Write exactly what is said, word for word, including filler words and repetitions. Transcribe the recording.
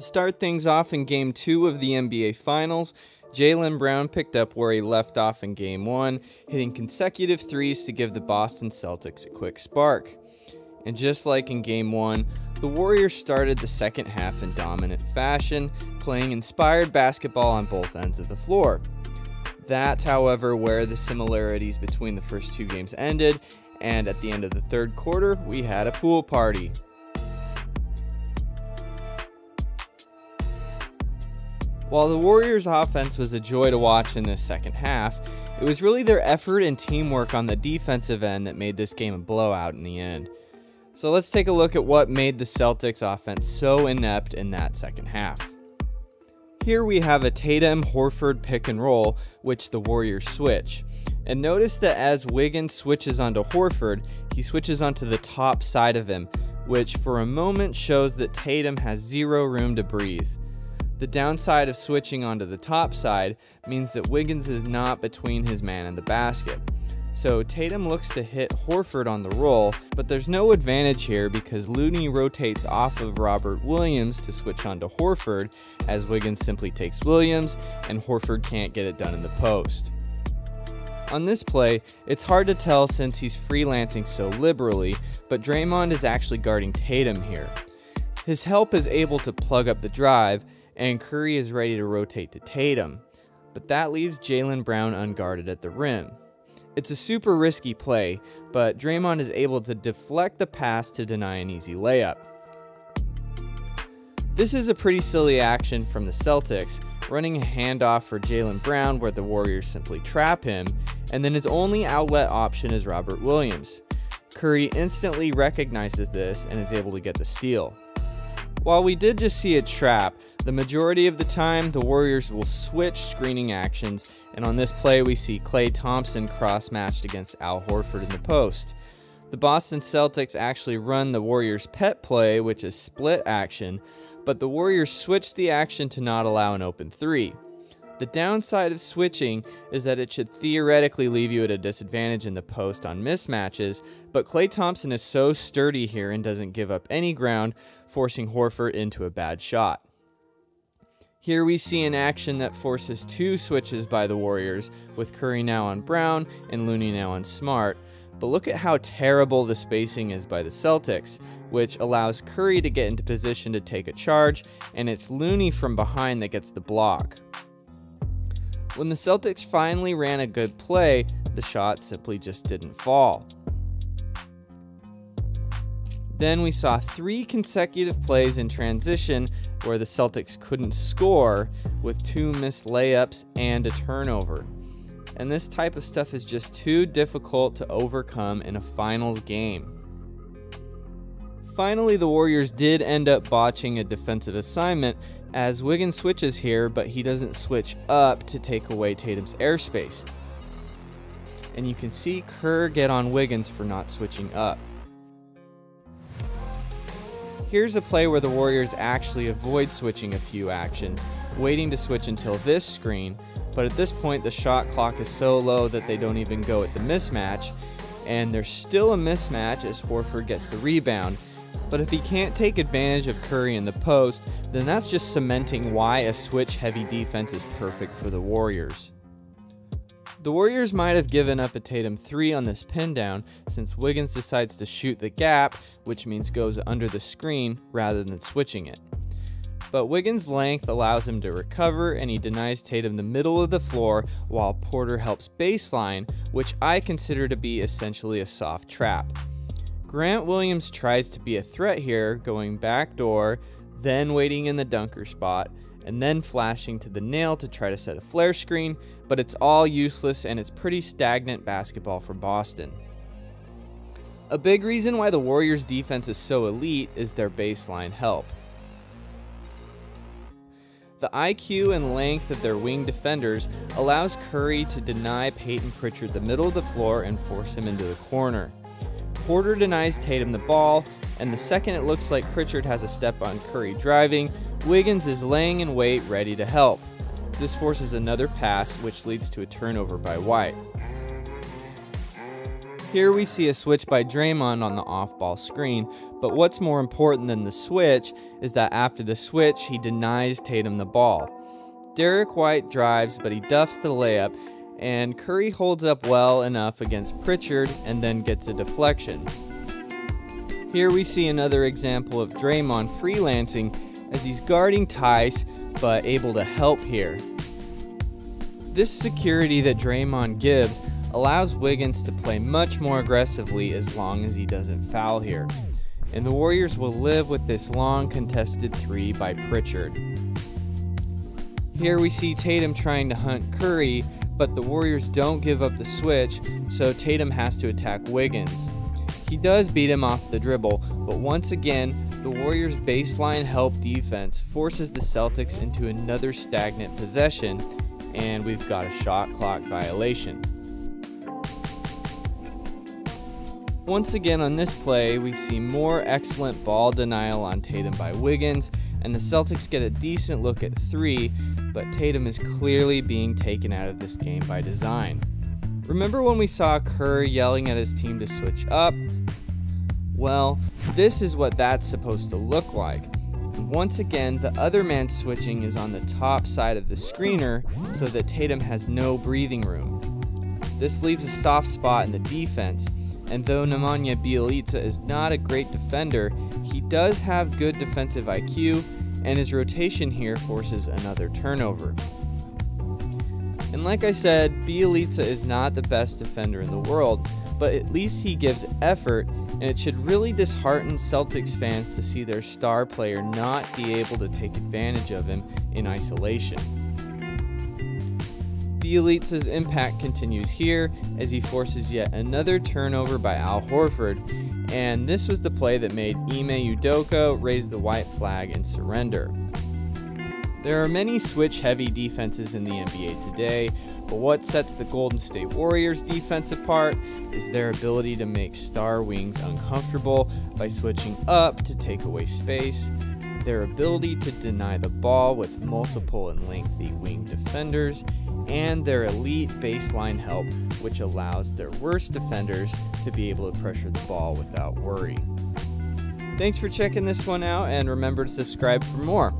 To start things off in Game two of the N B A Finals, Jaylen Brown picked up where he left off in Game one, hitting consecutive threes to give the Boston Celtics a quick spark. And just like in Game one, the Warriors started the second half in dominant fashion, playing inspired basketball on both ends of the floor. That's, however, where the similarities between the first two games ended, and at the end of the third quarter, we had a pool party. While the Warriors' offense was a joy to watch in this second half, it was really their effort and teamwork on the defensive end that made this game a blowout in the end. So let's take a look at what made the Celtics' offense so inept in that second half. Here we have a Tatum-Horford pick and roll, which the Warriors switch. And notice that as Wiggins switches onto Horford, he switches onto the top side of him, which for a moment shows that Tatum has zero room to breathe. The downside of switching onto the top side means that Wiggins is not between his man and the basket. So Tatum looks to hit Horford on the roll, but there's no advantage here because Looney rotates off of Robert Williams to switch onto Horford, as Wiggins simply takes Williams and Horford can't get it done in the post. On this play, it's hard to tell since he's freelancing so liberally, but Draymond is actually guarding Tatum here. His help is able to plug up the drive, and Curry is ready to rotate to Tatum, but that leaves Jaylen Brown unguarded at the rim. It's a super risky play, but Draymond is able to deflect the pass to deny an easy layup. This is a pretty silly action from the Celtics, running a handoff for Jaylen Brown where the Warriors simply trap him, and then his only outlet option is Robert Williams. Curry instantly recognizes this and is able to get the steal. While we did just see a trap, the majority of the time the Warriors will switch screening actions, and on this play we see Klay Thompson cross-matched against Al Horford in the post. The Boston Celtics actually run the Warriors' pet play, which is split action, but the Warriors switch the action to not allow an open three. The downside of switching is that it should theoretically leave you at a disadvantage in the post on mismatches, but Klay Thompson is so sturdy here and doesn't give up any ground, forcing Horford into a bad shot. Here we see an action that forces two switches by the Warriors, with Curry now on Brown and Looney now on Smart, but look at how terrible the spacing is by the Celtics, which allows Curry to get into position to take a charge, and it's Looney from behind that gets the block. When the Celtics finally ran a good play, the shot simply just didn't fall. Then we saw three consecutive plays in transition where the Celtics couldn't score, with two missed layups and a turnover. And this type of stuff is just too difficult to overcome in a finals game. Finally, the Warriors did end up botching a defensive assignment, as Wiggins switches here, but he doesn't switch up to take away Tatum's airspace. And you can see Kerr get on Wiggins for not switching up. Here's a play where the Warriors actually avoid switching a few actions, waiting to switch until this screen, but at this point the shot clock is so low that they don't even go at the mismatch, and there's still a mismatch as Horford gets the rebound. But if he can't take advantage of Curry in the post, then that's just cementing why a switch-heavy defense is perfect for the Warriors. The Warriors might have given up a Tatum three on this pin down, since Wiggins decides to shoot the gap, which means goes under the screen rather than switching it. But Wiggins' length allows him to recover, and he denies Tatum the middle of the floor while Porter helps baseline, which I consider to be essentially a soft trap. Grant Williams tries to be a threat here, going backdoor, then waiting in the dunker spot, and then flashing to the nail to try to set a flare screen, but it's all useless and it's pretty stagnant basketball for Boston. A big reason why the Warriors' defense is so elite is their baseline help. The I Q and length of their wing defenders allows Curry to deny Peyton Pritchard the middle of the floor and force him into the corner. Porter denies Tatum the ball, and the second it looks like Pritchard has a step on Curry driving, Wiggins is laying in wait ready to help. This forces another pass, which leads to a turnover by White. Here we see a switch by Draymond on the off-ball screen, but what's more important than the switch is that after the switch, he denies Tatum the ball. Derrick White drives, but he duffs the layup, and Curry holds up well enough against Pritchard and then gets a deflection. Here we see another example of Draymond freelancing as he's guarding Tice, but able to help here. This security that Draymond gives allows Wiggins to play much more aggressively as long as he doesn't foul here. And the Warriors will live with this long contested three by Pritchard. Here we see Tatum trying to hunt Curry, but the Warriors don't give up the switch, so Tatum has to attack Wiggins. He does beat him off the dribble, but once again, the Warriors' baseline help defense forces the Celtics into another stagnant possession, and we've got a shot clock violation. Once again on this play, we see more excellent ball denial on Tatum by Wiggins, and the Celtics get a decent look at three, but Tatum is clearly being taken out of this game by design. Remember when we saw Kerr yelling at his team to switch up? Well, this is what that's supposed to look like. Once again, the other man switching is on the top side of the screener so that Tatum has no breathing room. This leaves a soft spot in the defense, and though Nemanja Bjelica is not a great defender, he does have good defensive I Q, and his rotation here forces another turnover. And like I said, Bjelica is not the best defender in the world, but at least he gives effort, and it should really dishearten Celtics fans to see their star player not be able to take advantage of him in isolation. Bjelica's impact continues here as he forces yet another turnover by Al Horford, and this was the play that made Ime Udoko raise the white flag and surrender. There are many switch-heavy defenses in the N B A today, but what sets the Golden State Warriors defense apart is their ability to make star wings uncomfortable by switching up to take away space, their ability to deny the ball with multiple and lengthy wing defenders, and their elite baseline help, which allows their worst defenders to be able to pressure the ball without worry. Thanks for checking this one out, and remember to subscribe for more.